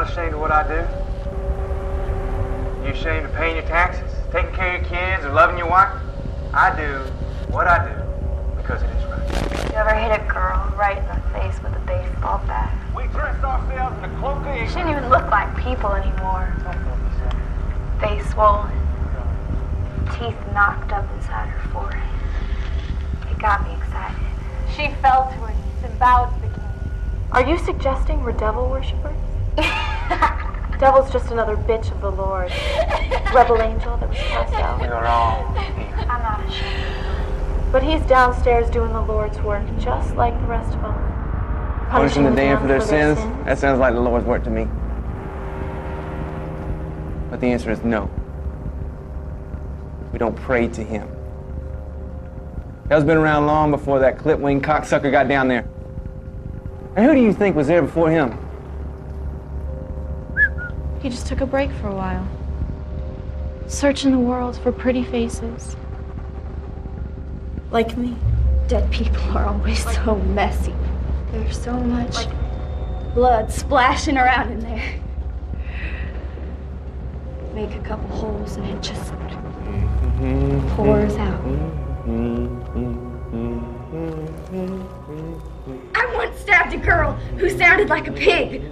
not ashamed of what I do. You ashamed of paying your taxes, taking care of your kids, or loving your wife? I do what I do because it is right. You ever hit a girl right in the face with a baseball bat? We dressed ourselves in a cloak. She didn't even look like people anymore. Face swollen, teeth knocked up inside her forehead. It got me excited. She fell to her knees and bowed to the king. Are you suggesting we're devil worshippers? Devil's just another bitch of the Lord. Rebel angel that was cast out. We are all here. I'm not ashamed. But he's downstairs doing the Lord's work just like the rest of us. Punishing the damned for their sins? That sounds like the Lord's work to me. But the answer is no. We don't pray to him. That was been around long before that clip-winged cocksucker got down there. And who do you think was there before him? He just took a break for a while. Searching the world for pretty faces. Like me. Dead people are always so messy. There's so much blood splashing around in there. Make a couple holes and it just pours out. I once stabbed a girl who sounded like a pig.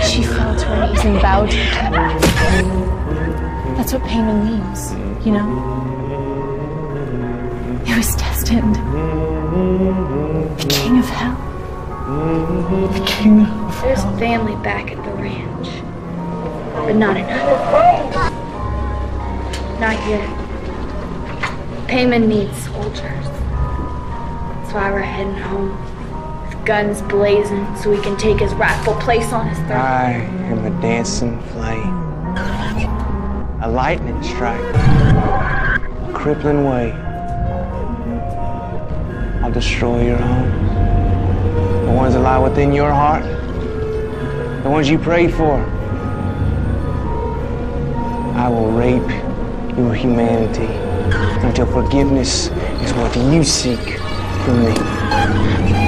She fell to her knees and bowed to the cat. That's what pain relieves, you know? It was destined. The king of hell. The king of hell. There's a family back at the ranch, but not enough. Not yet. Payman needs soldiers. That's why we're heading home, with guns blazing, so we can take his rightful place on his throne. I am a dancing flame, a lightning strike, a crippling wave. I'll destroy your own, the ones that lie within your heart, the ones you prayed for. I will rape your humanity until forgiveness is what you seek from me.